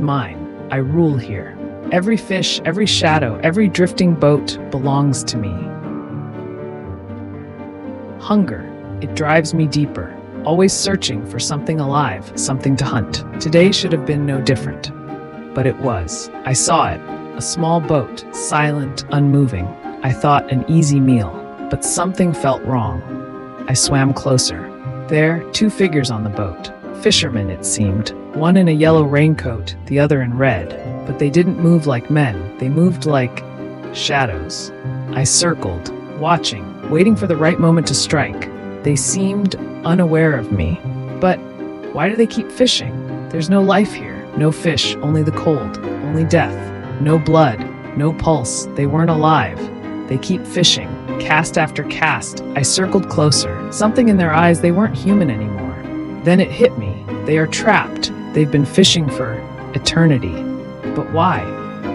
is mine. I rule here. Every fish, every shadow, every drifting boat belongs to me. Hunger. It drives me deeper, always searching for something alive, something to hunt. Today should have been no different. But it was. I saw it. A small boat, silent, unmoving. I thought an easy meal. But something felt wrong. I swam closer. There, two figures on the boat. Fishermen, it seemed. One in a yellow raincoat, the other in red. But they didn't move like men. They moved like shadows. I circled, watching, waiting for the right moment to strike. They seemed unaware of me. But why do they keep fishing? There's no life here. No fish, only the cold, only death. No blood, no pulse. They weren't alive. They keep fishing, cast after cast. I circled closer. Something in their eyes, they weren't human anymore. Then it hit me. They are trapped. They've been fishing for eternity. But why?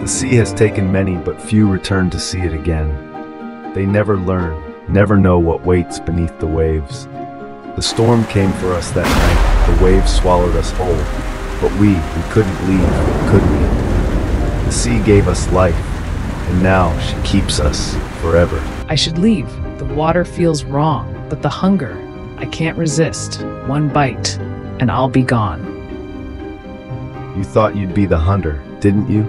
The sea has taken many, but few return to see it again. They never learn. Never know what waits beneath the waves. The storm came for us that night, the waves swallowed us whole. But we couldn't leave, could we? The sea gave us life, and now she keeps us forever. I should leave. The water feels wrong, but the hunger, I can't resist. One bite, and I'll be gone. You thought you'd be the hunter, didn't you?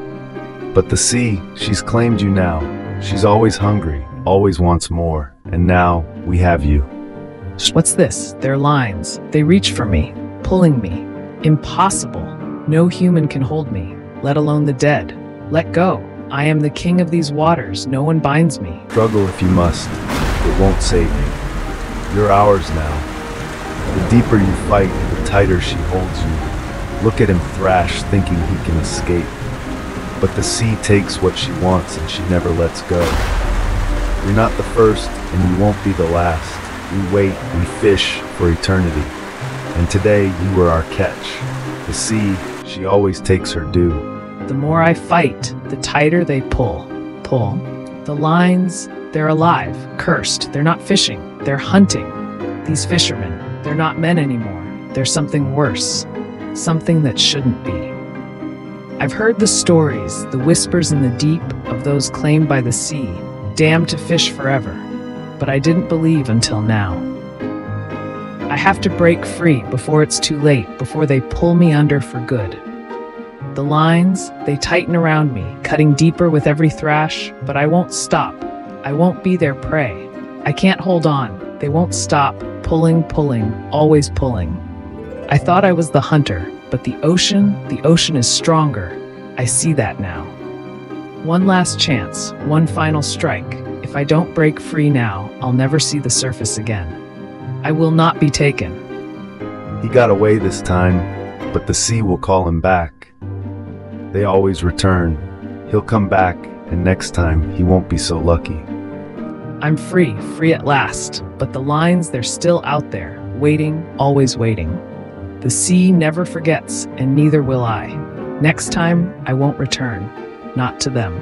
But the sea, she's claimed you now. She's always hungry, always wants more. And now, we have you. What's this? Their lines. They reach for me, pulling me. Impossible. No human can hold me, let alone the dead. Let go. I am the king of these waters. No one binds me. Struggle if you must. It won't save you. You're ours now. The deeper you fight, the tighter she holds you. Look at him thrash, thinking he can escape. But the sea takes what she wants, and she never lets go. You're not the first, and you won't be the last. We wait, we fish for eternity. And today, you were our catch. The sea, she always takes her due. The more I fight, the tighter they pull. The lines, they're alive, cursed. They're not fishing, they're hunting. These fishermen, they're not men anymore. They're something worse, something that shouldn't be. I've heard the stories, the whispers in the deep of those claimed by the sea. Damned to fish forever, but I didn't believe until now. I have to break free before it's too late, before they pull me under for good. The lines, they tighten around me, cutting deeper with every thrash, but I won't stop. I won't be their prey. I can't hold on. They won't stop, pulling, always pulling. I thought I was the hunter, but the ocean is stronger. I see that now. One last chance, one final strike. If I don't break free now, I'll never see the surface again. I will not be taken. He got away this time, but the sea will call him back. They always return. He'll come back, and next time he won't be so lucky. I'm free at last, but the lines, they're still out there, waiting, always waiting. The sea never forgets, and neither will I. Next time, I won't return. Not to them.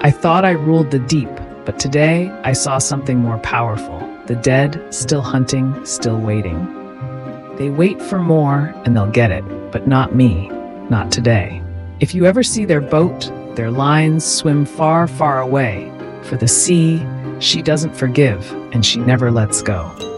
I thought I ruled the deep, but today I saw something more powerful. The dead, still hunting, still waiting. They wait for more, and they'll get it, but not me, not today. If you ever see their boat, their lines swim far, far away. For the sea, she doesn't forgive, and she never lets go.